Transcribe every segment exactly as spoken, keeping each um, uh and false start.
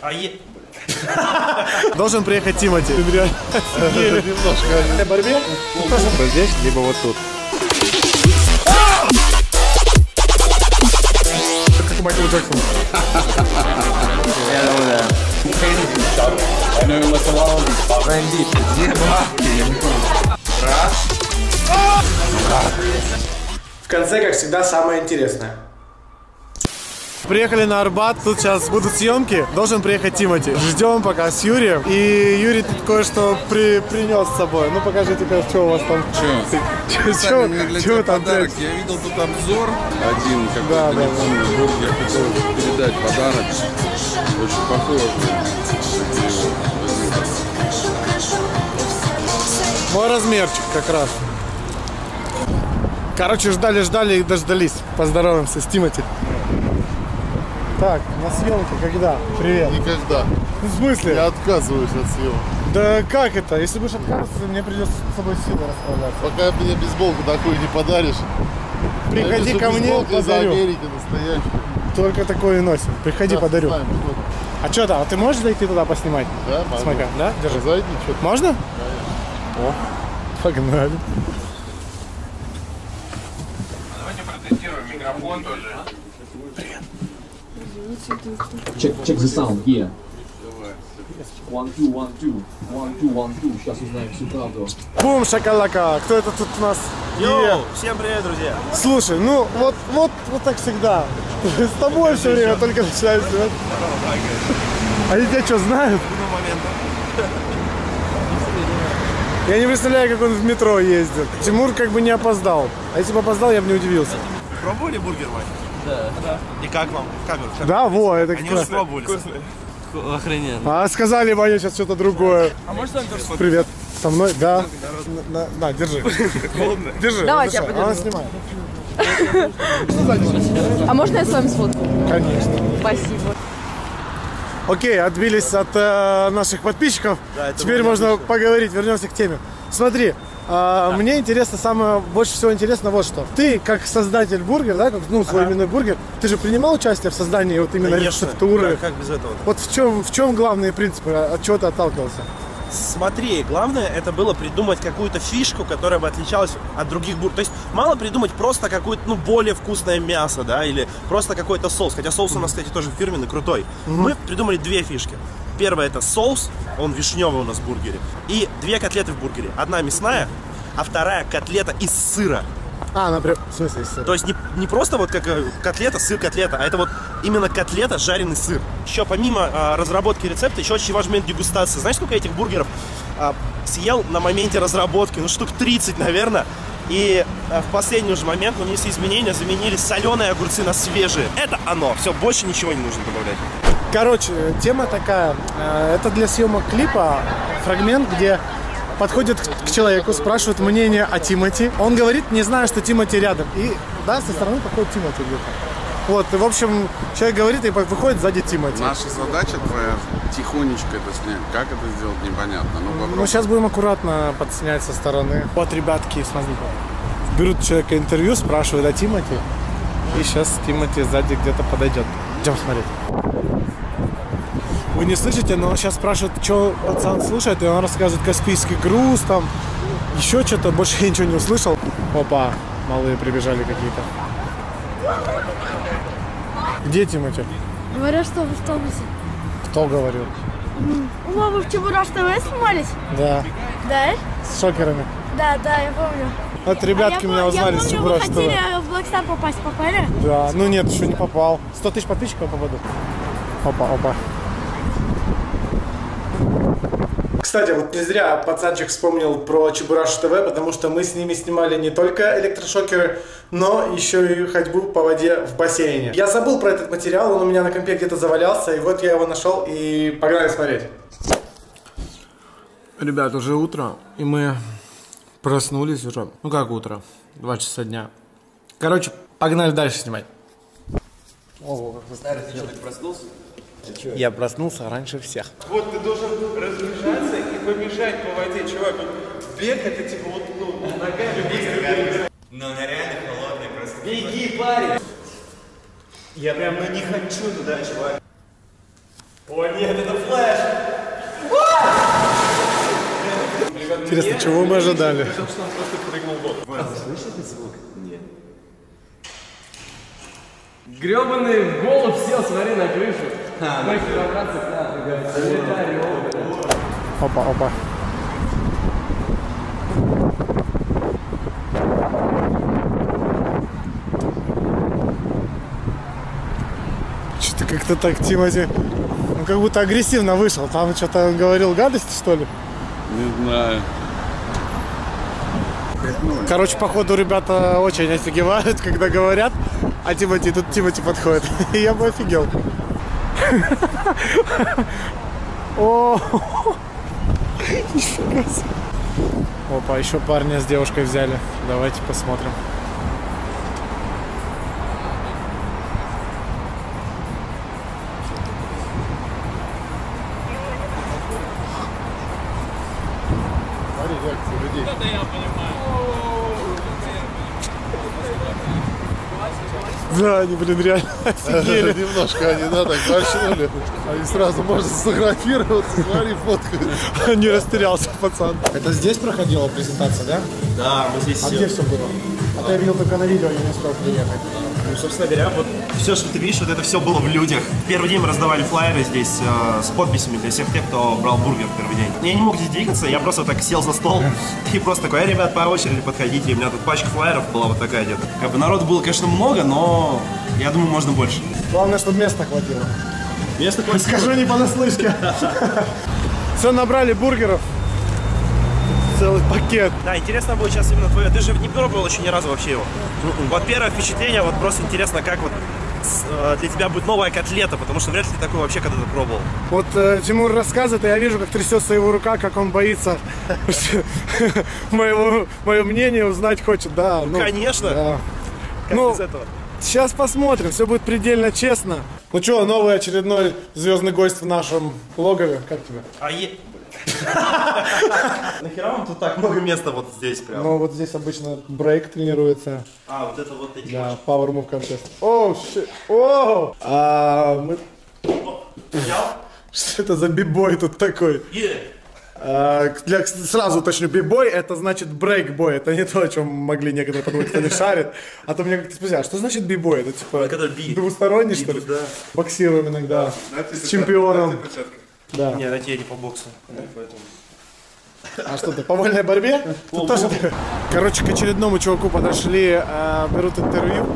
А е... Должен приехать Тимати. Немножко. Борьбе? Здесь, либо вот тут. Как у Майкла Джексона. Я думаю, да. В конце, как всегда, самое интересное. Приехали на Арбат, тут сейчас будут съемки, должен приехать Тимати. Ждем пока с Юрием. И Юрий тут кое-что при, принес с собой. Ну покажите, что у вас там. Че? Че? Че там? Подарок. Я видел тут обзор один, какой-то да, да, да. Я хотел передать подарок. Очень похоже. Мой размерчик как раз. Короче, ждали-ждали и дождались. Поздороваемся с Тимати. Так, на съемке когда? Привет. Никогда. Ну, в смысле? Я отказываюсь от съемок. Да как это? Если будешь отказываться, мне придется с собой силы расправляться. Пока мне бейсболку такую не подаришь. Приходи ко мне, подарю. Америки настоящую. Только такое и носим. Приходи, да, подарю. Знаем, а что там? А ты можешь зайти туда поснимать? Да, могу. Смока, да? Держи. Зайди, что-то. Можно? Конечно. О, погнали. Давайте протестируем микрофон тоже. Привет. Check, check the sound, yeah. One, two, one, two. One, two, one, two. Сейчас узнаем всю правду. Бум, шакалака. Кто это тут у нас? Йоу, всем привет, друзья. Слушай, ну вот, вот, вот так всегда. С тобой все время только начинаю снимать. Они тебя что, знают? Я не представляю, как он в метро ездит. Тимур как бы не опоздал. А если бы опоздал, я бы не удивился. Пробовали бургер, Вань? Да. И как вам? Камеру? камеру. Да, во, это как раз. Охрененно. А сказали бы они сейчас что-то другое. А может с вами привет. Со мной? Да. На, на, на, держи. Холодно. Держи. Давай, я подержу. Она снимает. А можно я с вами сфоткаю? Конечно. Спасибо. Окей, отбились от э, наших подписчиков. Да, теперь можно отлично поговорить. Вернемся к теме. Смотри. А, да. Мне интересно, самое больше всего интересно вот что. Ты, как создатель бургер, да, как, ну, свой ага. именной бургер, ты же принимал участие в создании вот именно рецептуры. Да, как без этого? Вот в чем, в чем главные принципы, от чего ты отталкивался? Смотри, главное это было придумать какую-то фишку, которая бы отличалась от других бургеров. То есть мало придумать просто какое-то, ну, более вкусное мясо, да, или просто какой-то соус. Хотя соус у нас, кстати, тоже фирменный, крутой. Mm-hmm. Мы придумали две фишки. Первое это соус, он вишневый у нас в бургере. И две котлеты в бургере. Одна мясная, а вторая котлета из сыра. А, например, в смысле из сыра? То есть не, не просто вот как котлета, сыр-котлета, а это вот именно котлета, жареный сыр. Еще помимо а, разработки рецепта, еще очень важный момент дегустации. Знаешь, сколько я этих бургеров а, съел на моменте разработки? Ну, штук тридцать, наверное. И а, в последний уже момент мы внесли изменения, заменили соленые огурцы на свежие. Это оно. Все, больше ничего не нужно добавлять. Короче, тема такая. Это для съемок клипа фрагмент, где подходит к человеку, спрашивает мнение о Тимати. Он говорит, не знаю, что Тимати рядом. И да, со стороны подходит Тимати где-то. Вот, и, в общем, человек говорит и выходит сзади Тимати. Наша задача твоя тихонечко это снять. Как это сделать, непонятно. Ну, ну сейчас будем аккуратно подснять со стороны. Вот, ребятки, смотрите. Берут человека интервью, спрашивают о Тимати. И сейчас Тимати сзади где-то подойдет. Идем смотреть. Вы не слышите, но сейчас спрашивают, что пацан слушает, и он рассказывает «Каспийский груз», там, еще что-то, больше я ничего не услышал. Опа, малые прибежали какие-то. Где Тимати? Говорят, что в автобусе. Кто говорил? О, вы в Чебураш ТВ снимались? Да. Да? С шокерами? Да, да, я помню. Вот ребятки а меня узнали с Чебураш ТВ. Я помню, вы хотели в Блэк Стар попасть, попали? Да, ну нет, еще не попал. сто тысяч подписчиков попаду. Опа, опа. Кстати, вот не зря пацанчик вспомнил про Чебураш ТВ, потому что мы с ними снимали не только электрошокеры, но еще и ходьбу по воде в бассейне. Я забыл про этот материал, он у меня на компе где-то завалялся, и вот я его нашел, и погнали смотреть. Ребят, уже утро, и мы проснулись уже. Ну как утро? два часа дня. Короче, погнали дальше снимать. Ого, как старый, ты человек проснулся? Я проснулся раньше всех. Вот ты должен разбежаться и побежать по воде, чувак. Бег это типа вот, ну, ногами бегать. Но она реально холодная просто. Беги, парень! Я прям, ну не хочу туда, чувак. О нет, это флэш! Интересно, чего мы ожидали? Собственно, он просто прыгнул в бок. А ты слышишь этот звук? Нет. Гребаный голубь сел, смотри, на крышу. Мы килограммцы, да, прыгали. Опа, опа. Что-то как-то так, Тимати. Он как будто агрессивно вышел. Там что-то говорил гадости, что ли? Не знаю. Короче, походу, ребята очень офигевают, когда говорят, а Тимати, тут Тимати подходит. И я бы офигел. Опа, еще парня с девушкой взяли. Давайте посмотрим. Да, они, блин, реально офигели. Немножко они, да, так большнули. Они сразу, можно сфотографироваться, смотри, фотку. Не растерялся, пацан. Это здесь проходила презентация, да? Да, мы здесь... А где все было? А то я видел только на видео, я не успел приехать. Ну, собственно говоря, вот все, что ты видишь, вот это все было в людях. Первый день мы раздавали флайеры здесь э, с подписями для всех тех, кто брал бургер в первый день. Я не мог здесь двигаться, я просто вот так сел за стол и просто такой, ребят, по очереди подходите. И у меня тут пачка флайеров была вот такая где-то. Как бы народу было, конечно, много, но я думаю, можно больше. Главное, чтобы места хватило. Места хватило? Скажу не понаслышке. Все, набрали бургеров. Целый пакет. Да, интересно будет сейчас именно твое. Ты же не пробовал еще ни разу вообще его. Вот первое впечатление, вот просто интересно, как вот для тебя будет новая котлета, потому что вряд ли ты такой вообще когда-то пробовал. Вот э, Тимур рассказывает, и я вижу, как трясется его рука, как он боится. Мое мнение узнать хочет, да. Ну, конечно. Ну, сейчас посмотрим, все будет предельно честно. Ну что, новый очередной звездный гость в нашем логове. Как тебе? Нахера вам тут так много места вот здесь прям? Ну вот здесь обычно брейк тренируется. А, вот это вот эти. Да, Power Move Contest. Оу, щит. Оу! А, мы... Что это за бибой тут такой? Для, сразу уточню, бибой это значит брейкбой. Это не то, о чем могли некоторые подумать, кто не шарит. А то мне как-то спросили, а что значит бибой? Это типа двусторонний, что ли? Боксируем иногда с чемпионом. Да. Не, дайте я не по боксу. Да. Поэтому... А что ты, по вольной борьбе? Тоже... Короче, к очередному чуваку подошли, э, берут интервью,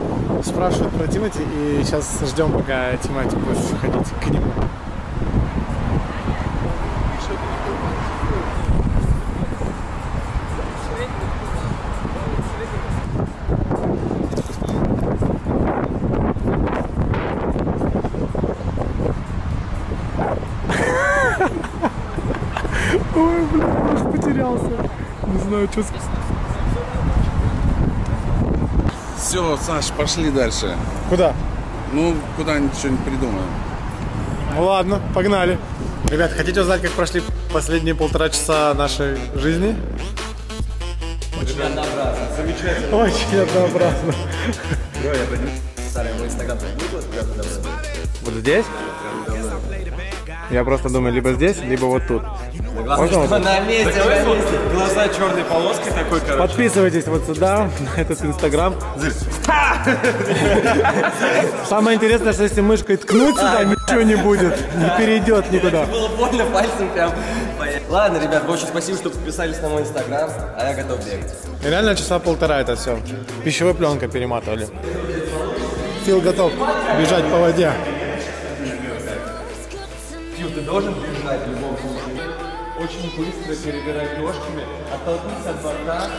спрашивают про Тимати, и сейчас ждем, пока Тимати будет заходить к нему. Ой, блин, я уже потерялся. Не знаю, что сказать. Все, Саш, пошли дальше. Куда? Ну, куда-нибудь что-нибудь придумаем. Ну ладно, погнали. Ребят, хотите узнать, как прошли последние полтора часа нашей жизни? Очень однообразно. Замечательно. Очень однообразно. Вот здесь? Я просто думаю, либо здесь, либо вот тут. Глаза, что на месте, на месте. Глаза черной полоски такой, короче. Подписывайтесь вот сюда, на этот инстаграм. Самое интересное, что если мышкой ткнуть сюда, ничего не будет. Не перейдет никуда. Было больно пальцем прям. Ладно, ребят, очень спасибо, что подписались на мой инстаграм, а я готов бегать. Реально часа полтора это все. Пищевой пленкой перематывали. Фил готов бежать по воде. Фил, ты должен бежать в любом случае. Очень быстро перебирать ножками, оттолкнуться от борта.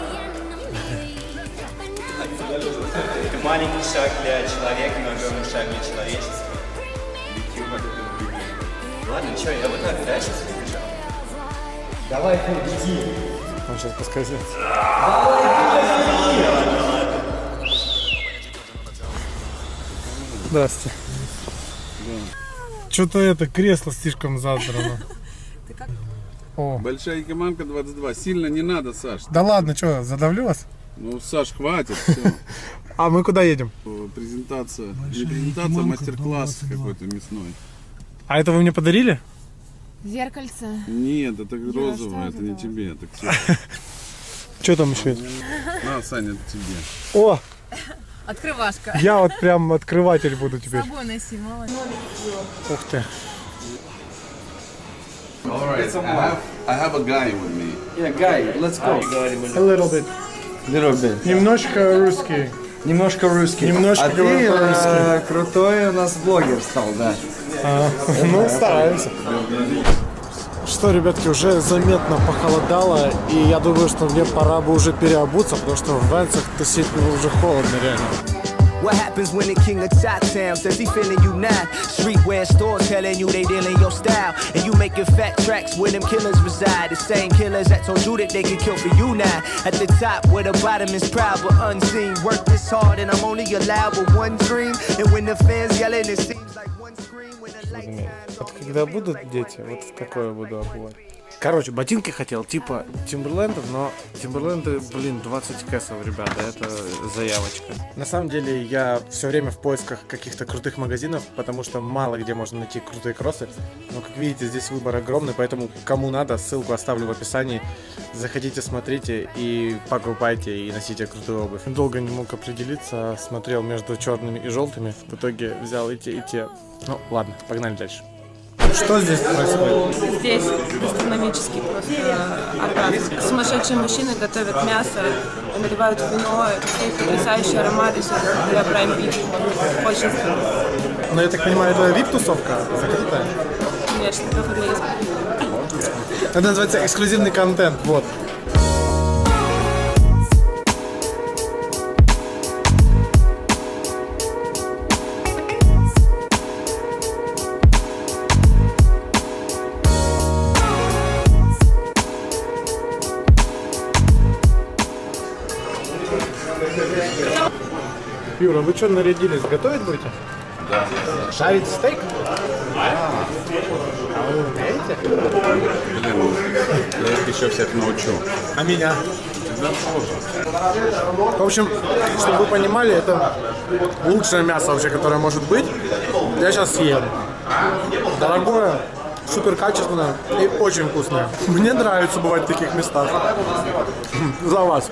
Это маленький шаг для человека, но огромный шаг для человечества. Летим в этом. Ладно, что, я вот так дальше побежал. Давай, Фил, беги. Он сейчас поскользнется. Давай, беги. Здравствуйте. Что-то это кресло слишком задрано. Ты как? О. Большая Якиманка двадцать два. Сильно не надо, Саш. Да ладно, что, задавлю вас? Ну, Саш, хватит. А мы куда едем? Презентация. Не презентация, а мастер-класс какой-то мясной. А это вы мне подарили? Зеркальце. Нет, это розовое, это не тебе, это к тебе. Что там еще? На, Саня, это тебе. О! Открывашка. Я вот прям открыватель буду теперь. С собой носи, молодец. Ух ты. Alright, I have, I have a guy with me. Yeah, guy, let's go. A little bit. Little bit. Немножко русский. Немножко русский. Немножко а ты а, крутой у нас блогер стал, да. А, ну, стараемся. Что, ребятки, уже заметно похолодало, и я думаю, что мне пора бы уже переобуться, потому что в ванцах тусить уже холодно, реально. What happens when the king of Chi-Town says he feeling you now? Streetwear stores telling you they dealing your style, and you making fat tracks where them killers reside. The same killers that told you that they could kill for you now. At the top where the bottom is proud but unseen. Work this hard and I'm only allowed with one dream. And when the fans yelling, it seems like one scream. When the lights shine on. Когда будут дети, вот в такое буду обувать. Короче, ботинки хотел типа Timberland'ов, но Timberland'ы, блин, двадцать кэсов, ребята, это заявочка. На самом деле я все время в поисках каких-то крутых магазинов, потому что мало где можно найти крутые кроссы. Но как видите, здесь выбор огромный, поэтому кому надо, ссылку оставлю в описании. Заходите, смотрите и покупайте, и носите крутую обувь. Долго не мог определиться, смотрел между черными и желтыми, в итоге взял и те, и те. Ну ладно, погнали дальше. Что здесь происходит? Здесь гастрономический просто Арбат. Сумасшедшие мужчины готовят мясо, наливают вино, стоит потрясающий аромат для Prime Beef. Очень здорово. Но я так понимаю, это ви ай пи-тусовка закрытая? Конечно, только для эксклюзивных. Это называется эксклюзивный контент, вот. Юра, вы что нарядились? Готовить будете? Да. Жарить стейк? А, а вы умеете? Блин, я их еще всех научу. А меня? В общем, чтобы вы понимали, это лучшее мясо вообще, которое может быть. Я сейчас съем. Дорогое, супер качественное и очень вкусное. Мне нравится бывать в таких местах. За вас.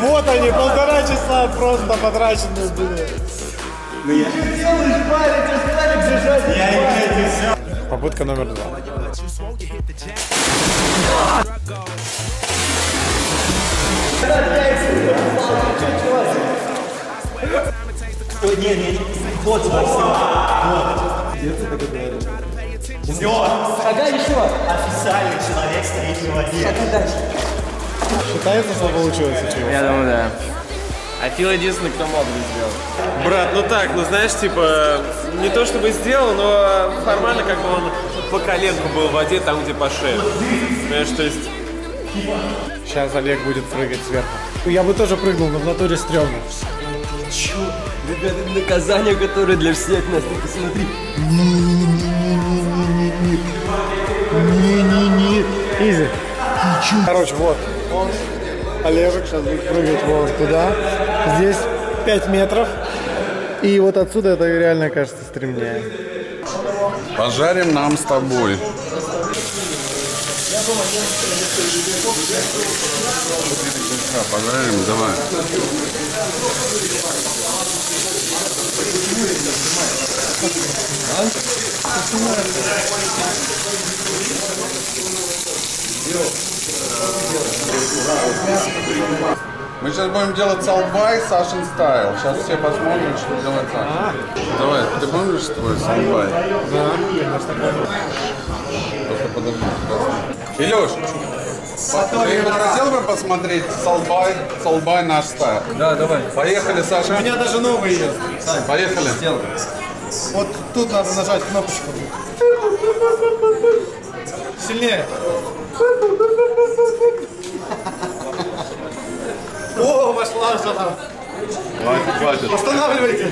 Вот они, полтора часа просто потрачены были. Попытка номер два. Не, не, вот сюда, вот. Где ты это говоришь? Все! Шагай еще! Официальный человек стоит в воде. Шагай дальше. Считается, что получилось сейчас? Я думаю, да. А Фил единственный, кто мог бы сделать. Брат, ну так, ну знаешь, типа, не то чтобы сделал, но формально как бы он по коленку был в воде, там где по шее. Знаешь, то есть... Сейчас Олег будет прыгать сверху. Я бы тоже прыгнул, но в натуре стрёмно. Чё? Ребята, наказание, которое для всех нас, ты посмотри. Не-не-не. Изи. Короче, вот. Он, Олежек, сейчас будет прыгать вот туда. Здесь пять метров. И вот отсюда это реально кажется стремнее. Пожарим нам с тобой. Пожарим, давай. Мы сейчас будем делать салбай Сашин стайл. Сейчас все посмотрим, что делать Саша. Давай, ты помнишь твой салбай? Да. Только подожди. Илюш, ты хотел бы посмотреть салбай, салбай наш стайл? Да, давай. Поехали, Саша. У меня даже новые есть. Сань, поехали. Сделай. Вот тут надо нажать кнопочку. Сильнее. О, вошла уже там. Хватит, хватит. Останавливайте.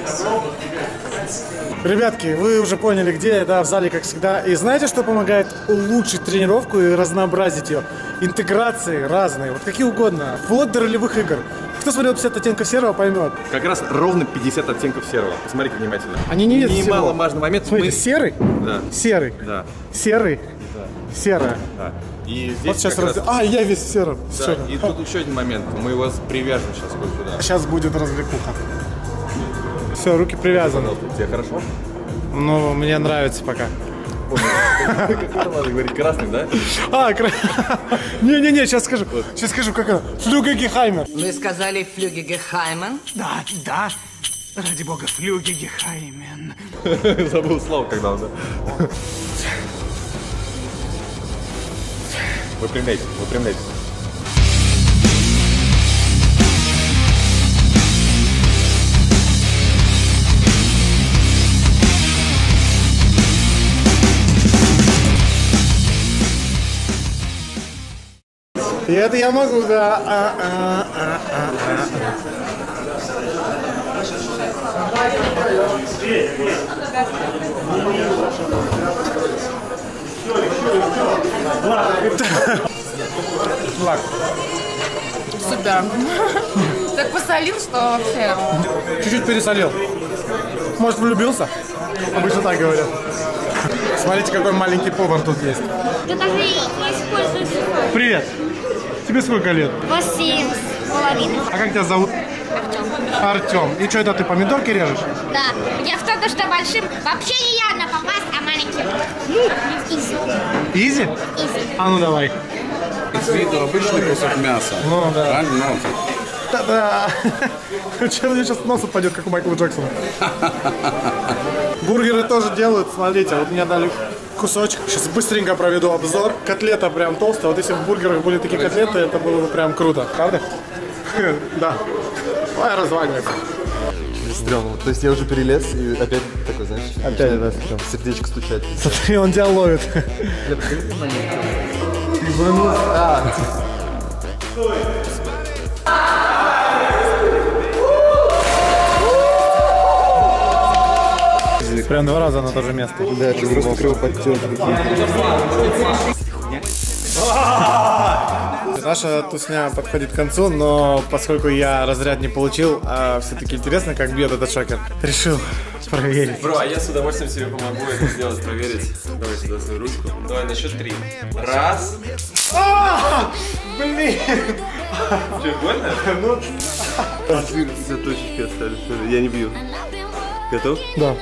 Ребятки, вы уже поняли, где я, да, в зале, как всегда. И знаете, что помогает улучшить тренировку и разнообразить ее? интеграции разные, вот какие угодно, вплоть до ролевых игр. Кто смотрел пятьдесят оттенков серого, поймет. Как раз ровно пятьдесят оттенков серого. Смотрите внимательно. Они не видят всего. Немаловажный момент. Смотрите, мы... серый? Да. Серый? Да. Серый? Да. Серая? Да. И здесь вот сейчас раз... раз... А, я весь в сером. Да. Серый. И тут еще один момент. Мы его привяжем сейчас кое-куда. Сейчас будет развлекуха. Все, руки привязаны. Тебе хорошо? Ну, мне нравится пока. Как надо говорить, красный, да? А, красный. Не-не-не, сейчас скажу. Сейчас скажу, как это. Флюгегехаймер. Вы сказали флюгегехаймен? Да, да. Ради бога, флюгегехаймен. Забыл слово, когда уже. Выпрямляйтесь, выпрямляйтесь. И это я могу, да. А, а, а, а, а. Флаг. Супер. Так посолил, что вообще? Чуть-чуть пересолил. Может, влюбился? Обычно так говорят. Смотрите, какой маленький повар тут есть. Да даже и используешь. Привет. Тебе сколько лет? Восемь с половиной. А как тебя зовут? Артем. Артем. И что это, ты помидорки режешь? Да. Я столько что большим. Вообще не явно попасть, а маленьким. Изи. Изи? Изи. А ну давай. С виду обычный кусок мяса. Ну да. Да-да. Чем мне сейчас нос упадет, как у Майкла Джексона. Бургеры тоже делают, смотрите. Вот мне дали... кусочек. Сейчас быстренько проведу обзор. Котлета прям толстая. Вот если в бургерах были такие котлеты, это было бы прям круто. Правда? Да. Давай разваливайся. Стрёмно. То есть я уже перелез и опять такой, знаешь... Опять, да, сердечко стучать. Смотри, он тебя ловит. Прям два раза на то же место. Да, это просто кровоподтёк. Наша тусня подходит к концу, но поскольку я разряд не получил, а все-таки интересно, как бьет этот шокер, решил проверить. Бро, а я с удовольствием тебе помогу это сделать, проверить. Давай сюда свою ручку. Давай на счет три. Раз. Блин! Че, больно? Ну... Все точечки остались. Я не бью. Готов? Да.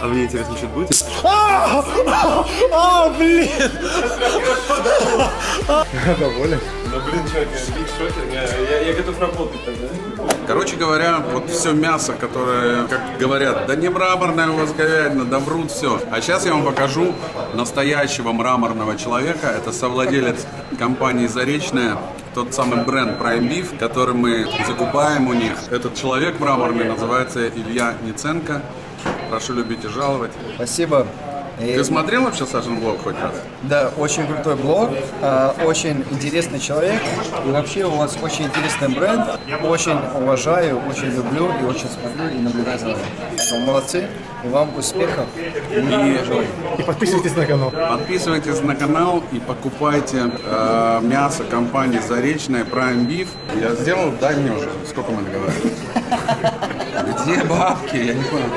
А мне интересно, что будет? А, блин! Я доволен. Ну, блин, чувак, я готов работать тогда. Короче говоря, вот все мясо, которое, как говорят, да не мраморная у вас говядина, да врут все. А сейчас я вам покажу настоящего мраморного человека. Это совладелец компании «Заречная». Тот самый бренд Prime Beef, который мы закупаем у них. Этот человек мраморный называется Илья Ниценко. Прошу любить и жаловать. Спасибо. Ты и... смотрел вообще Сашин блог хоть раз? Да, очень крутой блог, э, очень интересный человек. И вообще у вас очень интересный бренд. Очень уважаю, очень люблю и очень смотрю и наблюдаю за вами. Молодцы. И вам успехов. И, и подписывайтесь на канал. Подписывайтесь на канал и покупайте э, мясо компании «Заречная», Prime Beef. Я сделал, дай мне уже. Сколько мы договорились? Где бабки? Я не понял.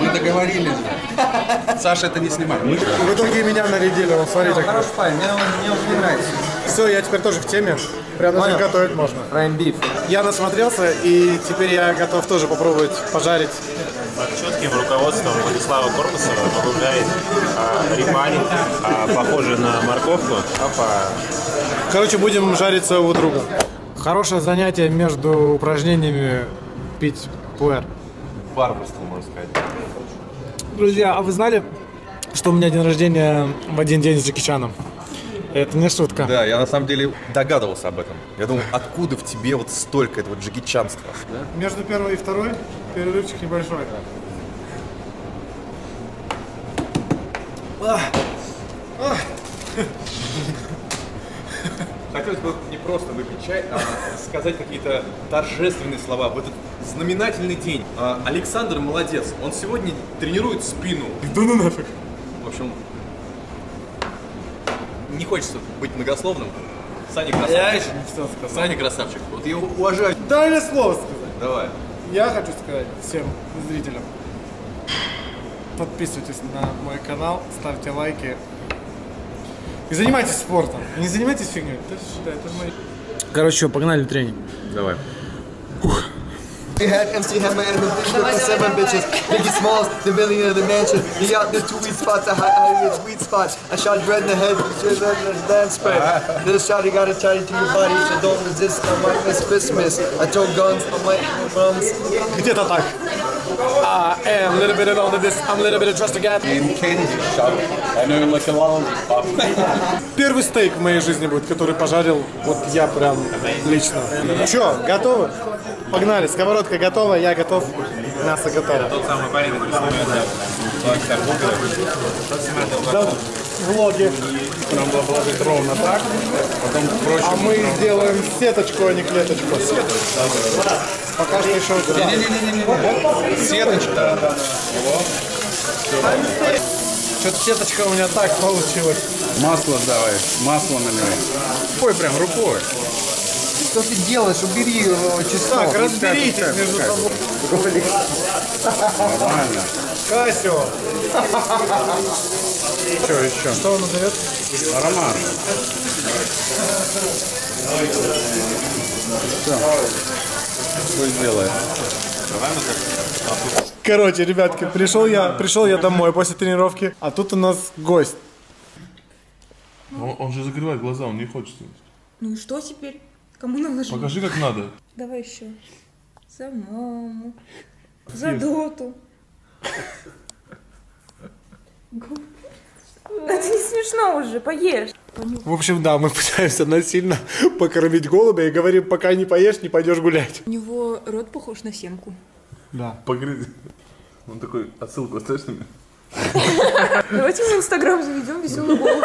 Мы договорились. Саша это не снимает. Мы... В итоге меня нарядили, вот смотрите. Хорош парень, мне он нравится. Все, я теперь тоже в теме. Прям даже готовить можно. Prime Beef. Я насмотрелся, и теперь я готов тоже попробовать пожарить. Под четким руководством Владислава Корпусова добавляет а, репани, а, похожие на морковку. Опа. Короче, будем жарить своего друга. Хорошее занятие между упражнениями пить пуэр. Барбарство, можно сказать. Друзья, а вы знали, что у меня день рождения в один день с Джеки Чаном? Это не шутка. Да, я на самом деле догадывался об этом. Я думал, откуда в тебе вот столько этого Джеки Чанства? Да? Между первой и второй перерывчик небольшой. Да. Хотелось бы не просто выпить чай, а сказать какие-то торжественные слова в этот знаменательный день. Александр молодец, он сегодня тренирует спину. Да ну нафиг. В общем, не хочется быть многословным, Саня красавчик. Я еще не все сказал. Саня красавчик. Вот я уважаю. Дай мне слово сказать. Давай. Я хочу сказать всем зрителям. Подписывайтесь на мой канал, ставьте лайки. И занимайтесь спортом. Не занимайтесь фигней. Да, это мои... Короче, погнали в тренинг. Давай. Ух. We had M C Hammer and the bitch with the seven bitches. Biggie Smalls, the billionaire, the mansion. He out the two weed spots, I hide his weed spots. I shot bread in the head, with a land spread. Little shawty got a tied to your body, so don't resist. I'm like Miss Christmas. I told guns, I'm like drums. Где-то так. I am a little bit alone with this. I'm a little bit of trust again. In candy shop, I know like a lollipop. Первый стейк в моей жизни будет, который пожарил, вот я прям лично. Чё, готовы? Погнали, сковородка готова, я готов, мясо готово. Тот самый парень, который снимает влоги. Нам было положить ровно так, потом проще. А мы сделаем сеточку, а не клеточку. Пока что еще... Не-не-не-не-не. Сеточка. Что-то сеточка у меня так получилась. Масло давай, масло наливай. Ой, прям рукой. Что ты делаешь? Убери его часов. Так, разберитесь между собой. Нормально. Кассио. Что еще? Что он дает? Аромат. Что делает? Короче, ребятки, пришел я, пришел я домой после тренировки, а тут у нас гость. Он, он же закрывает глаза, он не хочет. Ну и что теперь? Кому наложить? Покажи, как надо. Давай еще. За маму. За Есть. Доту. Это не смешно уже, поешь. В общем, да, мы пытаемся насильно покормить голубя и говорим, пока не поешь, не пойдешь гулять. У него рот похож на семку. Да. Погрыз. Он такой, отсылку оставишь на меня? Давайте в Инстаграм заведем веселый голубь.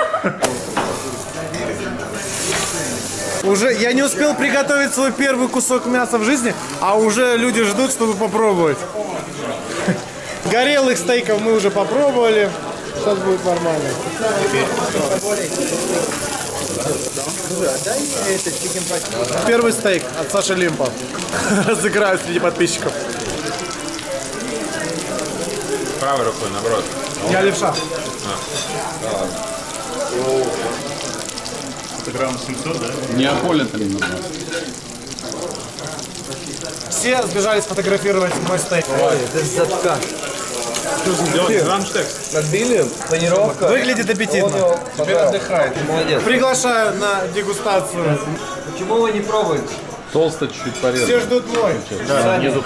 Уже я не успел приготовить свой первый кусок мяса в жизни, а уже люди ждут, чтобы попробовать. Горелых стейков мы уже попробовали. Сейчас будет нормально. Первый стейк от Саши Лимпа. Разыграю среди подписчиков. Правой рукой, наоборот. Я левша. Грамм семьсот, да? Неаполитан. Все сбежали сфотографировать мой стейк. Ой, это задка. Набили, планировка. Выглядит аппетитно. Теперь отдыхает. Молодец. Приглашаю на дегустацию. Почему вы не пробуете? Толсто чуть-чуть порезано. Все ждут мой. Да, внизу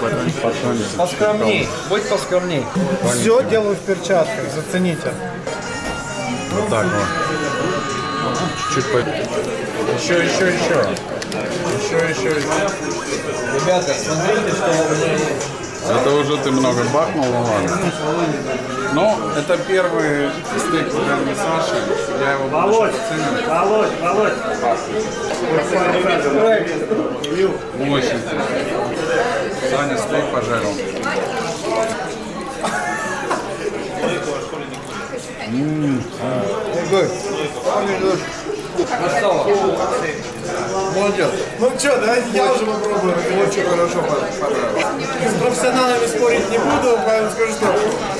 поскромней. Будь поскромней. Все делаю в перчатках, зацените. Вот так вот. Чуть-чуть по... Еще, еще, еще. Еще, еще, еще. Ребята, смотрите, что у меня есть. Это уже ты много бахнул, ну ладно. Но это первый стейк в районе Саши. Я его Володь, Володь, Володь. Очень. Саня стейк пожарил. Ммм. Молодец. Ну что, да, я уже попробую. Очень хорошо понравилось. С профессионалами спорить не буду, поэтому скажу, что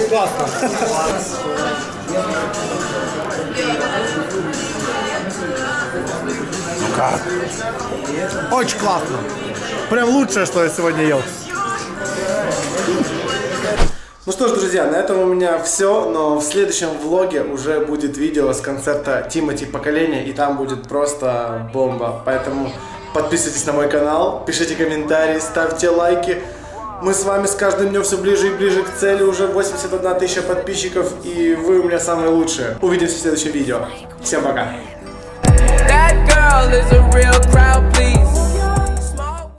классно. Ну как? Очень классно. Прям лучшее, что я сегодня ел. Ну что ж, друзья, на этом у меня все, но в следующем влоге уже будет видео с концерта Тимати «Поколение», и там будет просто бомба. Поэтому подписывайтесь на мой канал, пишите комментарии, ставьте лайки. Мы с вами с каждым днем все ближе и ближе к цели, уже восемьдесят одна тысяча подписчиков, и вы у меня самые лучшие. Увидимся в следующем видео. Всем пока!